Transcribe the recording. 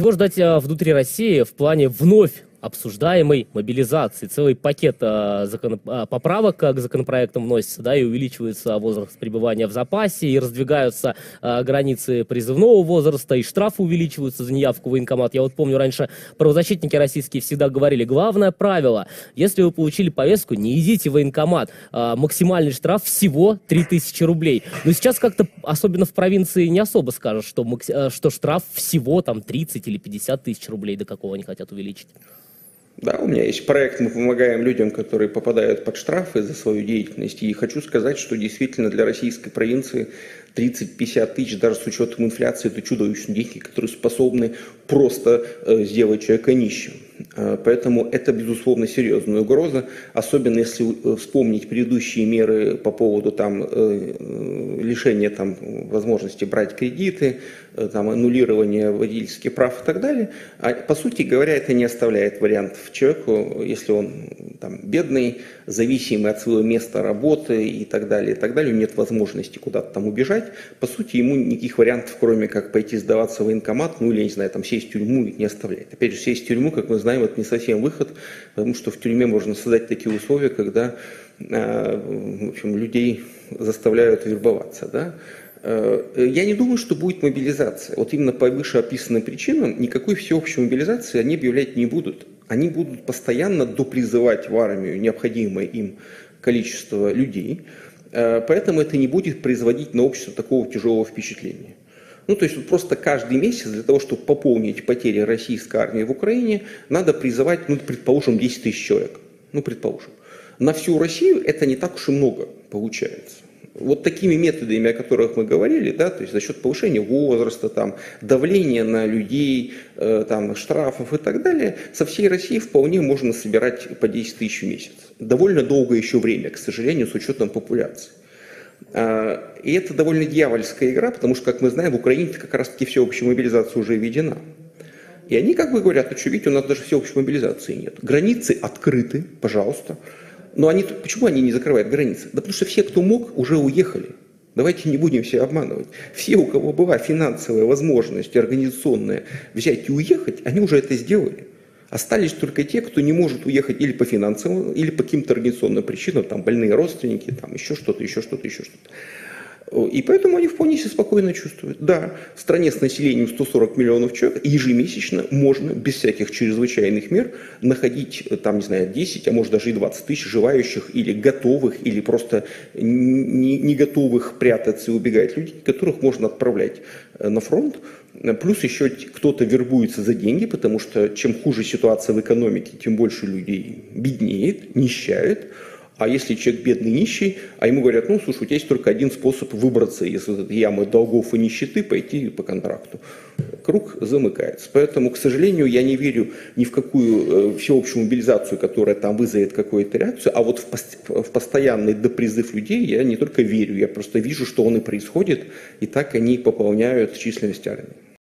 Чего ждать внутри России в плане вновь обсуждаемой мобилизации? Целый пакет поправок к законопроектам вносится, да, и увеличивается возраст пребывания в запасе, и раздвигаются границы призывного возраста, и штрафы увеличиваются за неявку в военкомат. Я вот помню, раньше правозащитники российские всегда говорили, главное правило, если вы получили повестку, не идите в военкомат, максимальный штраф всего 3000 рублей. Но сейчас как-то, особенно в провинции, не особо скажут, что штраф всего там 30 или 50 тысяч рублей, до какого они хотят увеличить. Да, у меня есть проект, мы помогаем людям, которые попадают под штрафы за свою деятельность. И хочу сказать, что действительно для российской провинции 30-50 тысяч, даже с учетом инфляции, это чудовищные деньги, которые способны просто сделать человека нищим. Поэтому это, безусловно, серьезная угроза, особенно если вспомнить предыдущие меры по поводу там, лишения там, возможности брать кредиты, там, аннулирования водительских прав и так далее. А, по сути говоря, это не оставляет вариантов человеку, если он там, бедный, зависимый от своего места работы и так далее, нет возможности куда-то там убежать. По сути, ему никаких вариантов, кроме как пойти сдаваться в военкомат, ну или, я не знаю, там, сесть в тюрьму, не оставляет. Опять же, сесть в тюрьму, как мы знаем, это не совсем выход, потому что в тюрьме можно создать такие условия, когда в общем, людей заставляют вербоваться. Да? Я не думаю, что будет мобилизация. Вот именно по вышеописанным причинам никакой всеобщей мобилизации они объявлять не будут. Они будут постоянно допризывать в армию необходимое им количество людей, поэтому это не будет производить на общество такого тяжелого впечатления. Ну, то есть вот просто каждый месяц для того, чтобы пополнить потери российской армии в Украине, надо призывать, ну, предположим, 10 тысяч человек. Ну, предположим. На всю Россию это не так уж и много получается. Вот такими методами, о которых мы говорили, да, то есть за счет повышения возраста, там, давления на людей, там, штрафов и так далее, со всей России вполне можно собирать по 10 тысяч в месяц. Довольно долгое еще время, к сожалению, с учетом популяции. И это довольно дьявольская игра, потому что, как мы знаем, в Украине как раз-таки всеобщая мобилизация уже введена. И они как бы говорят, ну что, видите, у нас даже всеобщей мобилизации нет. Границы открыты, пожалуйста. Но они, почему они не закрывают границы? Да потому что все, кто мог, уже уехали. Давайте не будем себя обманывать. Все, у кого была финансовая возможность, организационная, взять и уехать, они уже это сделали. Остались только те, кто не может уехать или по финансовым, или по каким-то организационным причинам, там больные родственники, там еще что-то, еще что-то, еще что-то. И поэтому они вполне себе спокойно чувствуют. Да, в стране с населением 140 миллионов человек ежемесячно можно без всяких чрезвычайных мер находить, там, не знаю, 10, а может даже и 20 тысяч желающих или готовых, или просто не готовых прятаться и убегать людей, которых можно отправлять на фронт. Плюс еще кто-то вербуется за деньги, потому что чем хуже ситуация в экономике, тем больше людей беднеет, нищает. А если человек бедный, нищий, а ему говорят, ну, слушай, у тебя есть только один способ выбраться из этой ямы долгов и нищеты, пойти по контракту. Круг замыкается. Поэтому, к сожалению, я не верю ни в какую всеобщую мобилизацию, которая там вызовет какую-то реакцию, а вот в постоянный допризыв людей я не только верю, я просто вижу, что он и происходит, и так они пополняют численность армии.